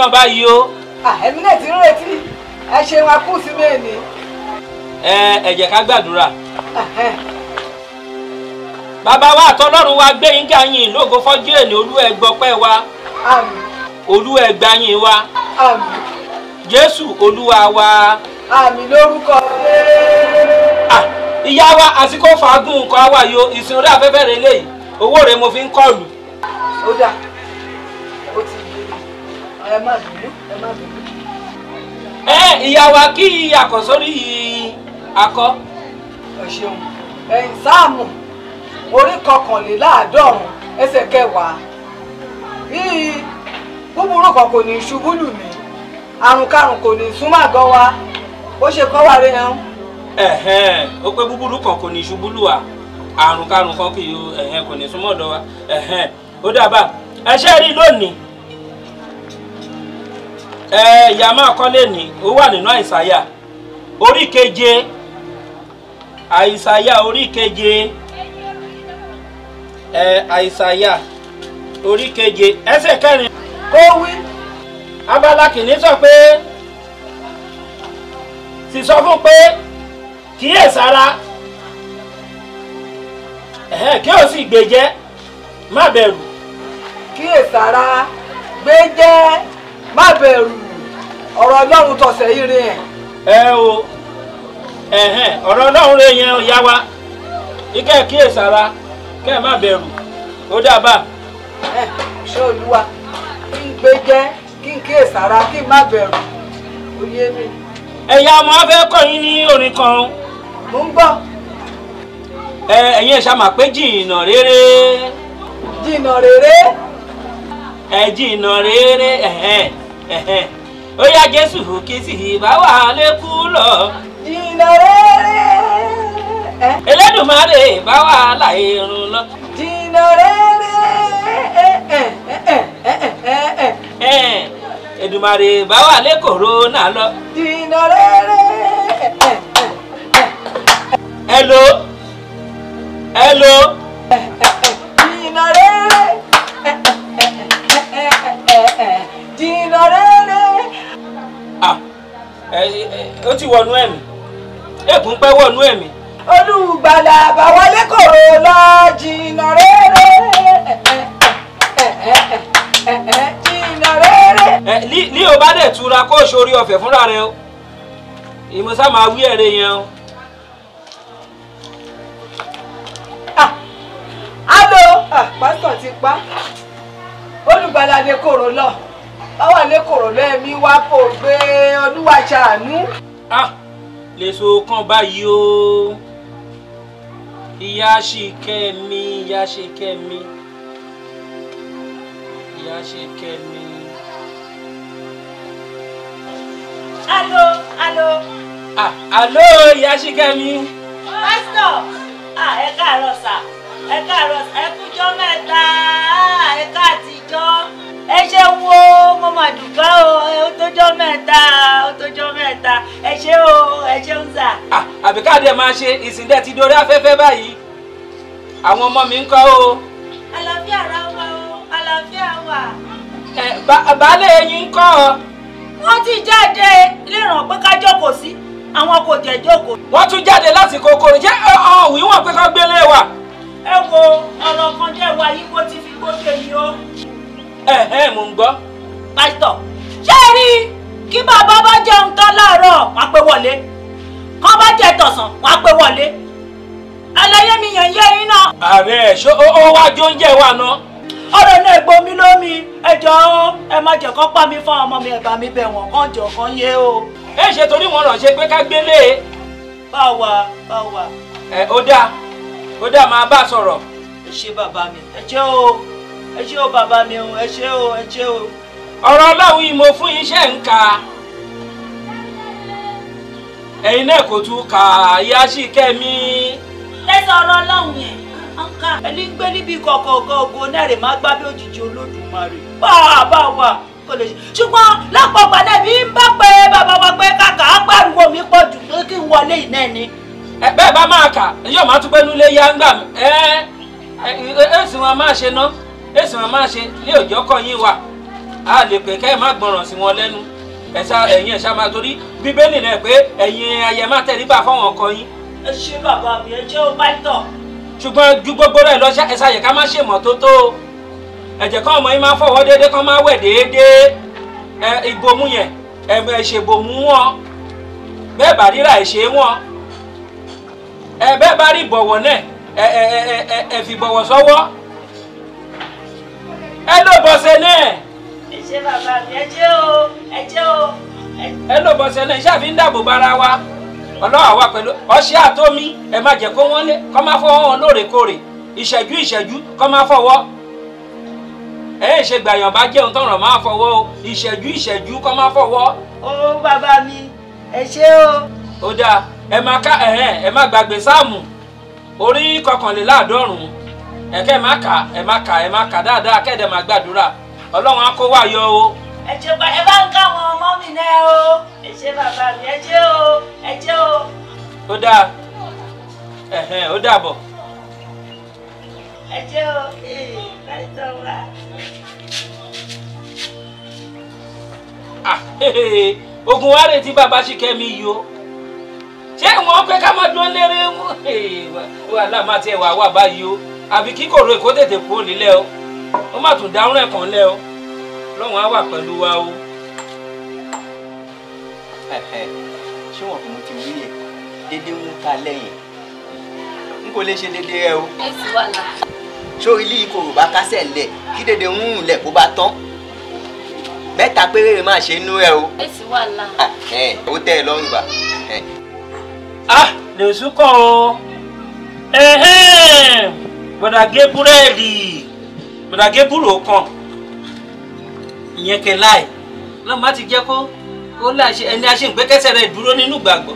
Kan báyìí o. Èmi náà ti ń retí ẹ ṣeun akú sí mẹ́ẹ̀ni. Ẹ jẹ́ ká gbàdúrà. Bàbá wa àtọ́lọ́run wa gbé yín ga yín lógo fọ́jú èlé olúwa ẹ gbọ́pẹ́ wa. Àmín. Olúwa ẹ gbà yín wa. Àmín. Jésù olúwa wa. Àmín lórúkọ rẹ̀. Ìyá wa àsìkò fàágùn nǹkan àwa yo ìsìn rẹ̀ afẹ́fẹ́ rẹ̀ léyìí owó rẹ̀ mo fi ń kọlù. Ó dà ó ti ẹ má dùn ẹ má dùn. Ìyá wa kí àkọ́sórí akọ. Ẹ ṣeun ẹ̀yìn sáàmù orí kọkànléláàádọ́rùn ẹsẹ̀ kẹwàá yìí búburú kan kò ní ṣubú lù mí àrùnkárùn kò ní súnmọ́ àgọ́ wa ó ṣe kọ́ wa rẹ̀ hàn. Ó pé búburú kan kò ní ṣubú lù wá àrùnkárùn kan kì í kò ní súnmọ́ ọ̀dọ̀ wa ó dábàá ẹ ṣe rí lónìí. Ìyá máa kọ́lé ní ó wà nínú àìsàyà orí keje àìsàyà orí keje àìsàyà orí keje ẹsẹ̀ kẹrin kó wí abala kìíní sọ pé sì sọ fún pé kíyèsára kí o sì gbèjẹ́ má bẹ̀rù. Kíyèsára gbèjẹ́ má bẹ̀rù ọ̀rọ̀ ọlọ́run tọ̀sẹ̀ yìí rẹ̀. Ọ̀rọ̀ ọlọ́run rẹ̀ yẹn ìyá wa ikẹ́ kíyèsára kẹ́ má bẹ̀rù ó dábàá. Ṣé olúwa kí n gbé jẹ́ kí n kíyèsára kí n má bẹ̀rù ó yé mi. Ẹ̀yà ọmọ afẹ́ kọ́ yín ní orin kan. Mo ń gbọ́. Ẹ̀yin ẹ̀ṣá mà pé jìnnà réré. Jìnnà réré. Jìnnà réré. Ó yá Jésù kí sì bá wà lẹ́kú lọ. Jìnnà rere. Elédùmarè bá wà láì run lọ. Jìnnà rere. Èdùmarè bá wà lé kòrónà lọ. Jìnnà rere. Hello. Hello. Jìnnà rere. Jìnnà rere. Ó ti wọnú ẹ̀mí ẹ̀kún pẹ́ wọnú ẹ̀mí. Olùgbàlà àbáwọlé kòrò lọ jìnnà réré jìnnà réré. Ní o bá dẹ̀ tura kó o ṣorí ọ̀fẹ́ fúnra rẹ o ìmọ̀sá máa wí ẹ̀rẹ̀ yẹn o. Alo pásítọ̀ ti pa olùgbàlà àbáwọlé kòrò lọ àwa lè kòrò lẹ́ẹ̀mí wá kò gbé olúwa ṣàánú. Lè so kan báyìí o ìyá ṣì kẹ́ mi ìyá ṣì kẹ́ mi ìyá ṣì kẹ́ mi. Alo alo. Alo ìyá ṣì kẹ́ mi. Pásítọ̀ ẹ káàárọ̀ sà ẹ káàárọ̀ ẹ kújọ́ mẹ́ta ẹ káàtijọ́. Ẹ ṣe wo mo mà dùkọ́ o ó tójọ́ mẹ́ta ó tójọ́ mẹ́ta ẹ ṣe o ẹ ṣe ń sà. Àbíkáde ẹ máa ṣe ìsìndẹ ti dorí afẹ́fẹ́ báyìí àwọn ọmọ mi ń kọ́ o. Àlàáfíà ara wa o àlàáfíà wa. Baálé yín ń kọ́ ọ. Wọ́n ti jáde léràn pé ká jókòó sí àwọn kò jẹ́ jókòó. Wọ́n tún jáde láti kòkòrò jẹ́ ọ̀hún ìwọ̀n pé ká gbélé wa. Ẹ wo ọ̀rọ̀ kan jẹ́ wa yìí kó ti fi gbóṣe yìí o. Mo ń gbọ́. Pásítọ̀ ṣé ẹ rí i kí bàbá bá jẹun tán láàárọ̀ wàá pé wọlé kán bá jẹ tọ̀sán wàá pé wọlé ẹlẹ́yẹ mi yàn yé iná. Ààrẹ ṣó ó wá jó oúnjẹ wa ná. ọ̀rọ̀ náà ẹ̀gbọ́n mi lómi ẹjọ́ ẹ má jẹ́ kó pa mí fún ọmọ mi ẹ̀bà mi bẹ̀ wọ́n kàn jọ kàn yé o. ẹ ṣe torí wọn ràn ṣe pé ká gbélé. báwa. ó dáa máa bá a sọ̀rọ̀. ẹ ṣé bàbá mi ẹ ṣé o bàbá mi o ẹ ṣé o. ọ̀rọ̀ ọlọ́run yìí mo fún iṣẹ́ ń ka ẹ̀yin náà kò tún kà á yá sí kẹ́mi. lẹ́sẹ̀ ọ̀rọ̀ ọlọ́run yẹn ọ̀nkà ẹni ń gbé níbi kọ̀ọ̀kan ọ̀gọ̀ọ̀gọ̀ náà rè má gbá bí òjijì olódùmarè báwa kò lè ṣe. ṣùgbọ́n lápò padà mi ń bá pé bàbá wa pé kàkà á pariwo mi pọ̀ jù pé kí n wọlé ìná ni. bẹ́ẹ̀ bá máa kà yóò máa tún gbẹ́nu lé yá ń gbà mí èsùn wọn máa ṣe ná èsùn wọn máa ṣe ní òjọ́ kọ́ yín wà á lè pè kẹ́ ẹ̀ má gbọ́ràn sí wọn lẹ́nu ẹ̀yin ẹ̀ṣá máa torí bíbélì náà pé ẹ̀yin ayé máa tẹríba fáwọn ọkọ yín. ẹ ṣe bàbá mi ẹ jẹ́ ó bá tọ̀. ṣùgbọ́n ju gbogbo rẹ̀ lọ ẹ̀ṣá yẹ ká má ṣe mọ́tótó ẹ̀jẹ̀ kan ọmọ yín máa fọwọ́ déédéé kan máa wẹ̀ déédéé ìbomú yẹn ẹ ṣèbomú wọn bẹ́ẹ̀ bá ríra ẹ ṣe wọn bẹ́ẹ̀ bá rí bọ̀wọ̀ náà ẹ fi bọ̀wọ̀ sọ́wọ́ ẹ ló bọ̀sẹ̀ náà. ṣe bàbá mi ẹ jẹ́ o. ẹ ló bọ̀sẹ̀ náà iṣẹ́ àfi ń dáàbò bara wa ọlọ́wà wa pẹ̀lú ọṣẹ àtọ́mí ẹ má jẹ́ kó wọ́n lé kó má fọwọ́ wọn lóòrèkóòrè ìṣẹ́jú kó má fọwọ́ ẹ ẹ ṣe gbàyàn bá jẹun tọrọ máa fọwọ́ o ìṣẹ́jú kó má fọwọ́. ó bàbá mi ẹ ṣé o. ó dáa ẹ má gbàgbé sáàmù orí kọkànléláàádọ́rùn-ún ẹ̀kẹ́ ẹ má kà dáadáa kẹ́ẹ̀dẹ̀ má gbàdúrà ọlọ́run á kó wá yọ o. ẹ bá ń ká àwọn ọmọ mi náà o ẹ ṣé bàbá mi ẹ jẹ́ o. ó dáa ó dàbọ̀. ẹ jẹ́ o láìsọ wa. ogun wa retí bàbá Ṣíkẹ́mi yìí o ṣé wọn pé ká má dúró léré wàhálà má tiẹ̀ wà wà báyìí o àbí kí kòrò èkó tètè kúrò nílẹ̀ o ó má tún dárún ẹ̀kan lẹ́ o lọ́wọ́n á wà pẹ̀lú wa o. ṣé wọn kò mú ti wí yẹ dédé ń ta lẹ́yìn n kò lè ṣe dédé ẹ o. ṣó ilé ìkorò bá kásẹ̀ lẹ̀ kí dédé ń rùn lẹ̀ kó bá tán mẹ́ta péré rẹ̀ máa ṣe inú ẹ o. ó tẹ́ ẹ lọ́rùn bá. lè sùkọ́ o gbọ́dọ̀ gé búrẹ́dì mọ̀dàgé búrò kan ìyẹn kẹ láì lọ́mọ á ti jẹ́ kó ó láṣẹ ẹni a ṣe ń gbé kẹsẹ̀ rẹ̀ dúró nínú gbàgbọ́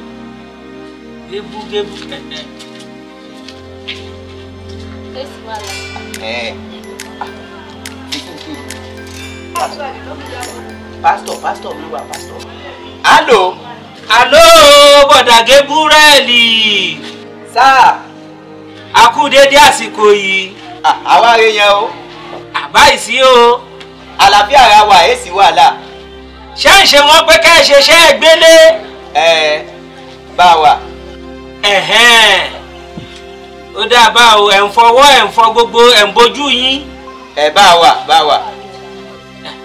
gébú kẹ̀kẹ́. pásítọ̀ ló wà pásítọ̀. àló bọ̀dàgé búrẹ́ẹ̀lì. sáà. a kú déédéé àsìkò yìí. àwa rẹ yẹn o. báyìí sí o. àlàáfíà ara wa èsì wàhálà. ṣé ń ṣe wọn pé ká ẹ ṣe ṣe é gbélé. bá a wà. ó dáa bá o ẹ̀ ń fọwọ́ ẹ̀ ń fọ gbogbo ẹ̀ ń bójú yín. bá a wà.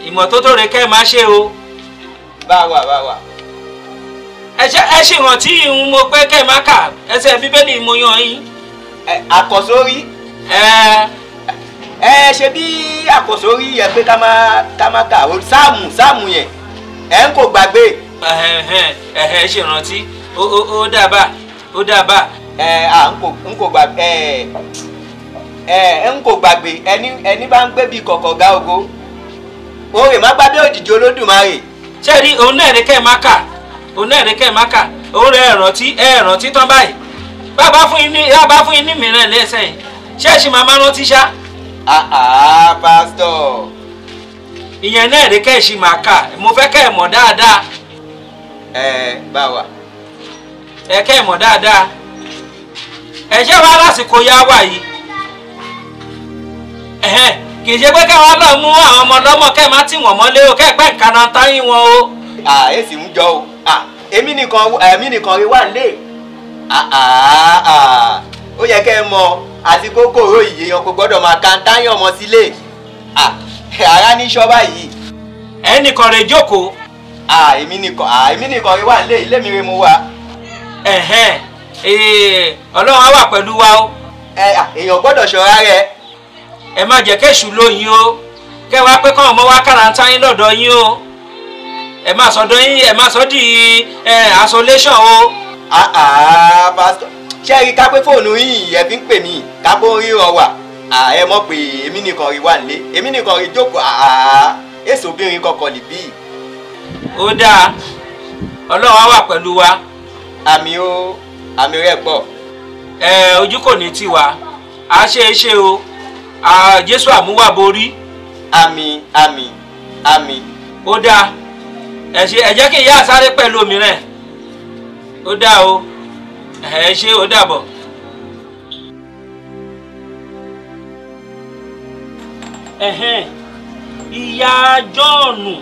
ìmọ̀tótó rẹ kẹ́ ẹ máa ṣe o. bá a wà. ẹ ṣe ìrántí ìhun mo pé kẹ́ ẹ máa kà ẹsẹ̀ bíbélì mo yan yín. àkọ́sórí. Ṣe bí àkóso rí yẹ pé ká má kà ó sáàmù yẹn ẹ ń kò gbàgbé. ṣèrántí ó dàbà. n kò gbàgbé ẹni bá ń gbé bíi kọ̀kọ̀ ga ogo o rè má gbàgbé òjijì olódùmarè. ṣé rí òun náà rí kẹ́ ẹ̀ má kà òun rẹ̀ ẹ̀rántí tán báyìí bá fún yín ní mìíràn lẹ́sẹ̀ yìí ṣẹ́ẹ̀ṣì máa rántí ṣá. Pastor. Ìyẹn náà rí kẹ́ẹ̀ṣì máa kà mo fẹ́ kẹ́ ẹ̀ mọ̀ dáadáa. Báwa. ẹ kẹ́ ẹ̀ mọ̀ dáadáa. ẹ ṣé wàá lásìkò yá wà yìí. kì í ṣe pé káwọn náà mú àwọn ọmọ ọlọ́mọ kẹ́ ẹ̀ má tì wọ́n mọ́lé o kẹ́ ẹ̀ pẹ́ ìkànnà táyín wọn o. èsì ń jọ o èmi nìkan rí wà nílé. ó yẹ kẹ́ ẹ mọ̀ àti kòkòrò ìyèyàn kò gbọ́dọ̀ máa ka ń táyàn ọmọ sílé ara ní ṣọ́ba yìí. ẹnìkan rẹ jókòó. èmi nìkan rẹ wà nílé ilé mi rẹ mo wà. ọlọ́run á wà pẹ̀lú wa o. èèyàn gbọ́dọ̀ ṣọ́ra rẹ̀. ẹ má jẹ́ kẹ́ṣù lóyìn o kẹ́ wá pé kọ́ọ̀mọ́ wá kàrántà yín lọ́dọ̀ yín o ẹ má sọ dọ́yìn ẹ má sọ di isolation o. pásítọ̀ ṣé ẹ rí ká pé fóònù yìí ẹ fi ń pè mí ká bó ń ríran wà ẹ mọ̀ pé èmi nìkan rí wà nílé èmi nìkan rí jókòó èso obìnrin kọkàn lè bí. ó dáa ọlọ́run á wà pẹ̀lú wa. àmì o àmì rẹ̀ pọ̀. Ojú kò ní tiwa a ṣe é ṣe o Jésù àmúwà borí. Àmín àmín àmín. Ó dáa ẹ jẹ́ kí n yá sáré pẹ̀lú omi rẹ̀. Ó dáa o ẹ ṣé ó dàbọ̀. Ìyá Jọ́ọ̀nù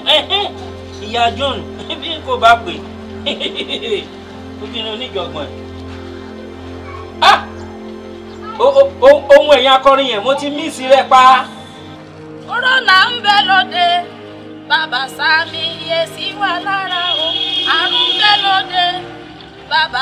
ìyá Jọ́ọ̀nù bí kò bá pè obìnrin oníjọ̀gbọ̀n ẹ̀. Ohun ẹ̀yin akọrin yẹn mo ti mísì rẹ̀ pa. Kòrónà ń bẹ lóde bàbá Sàámì iye sí wa lára o. Àrùn ń bẹ lóde bàbá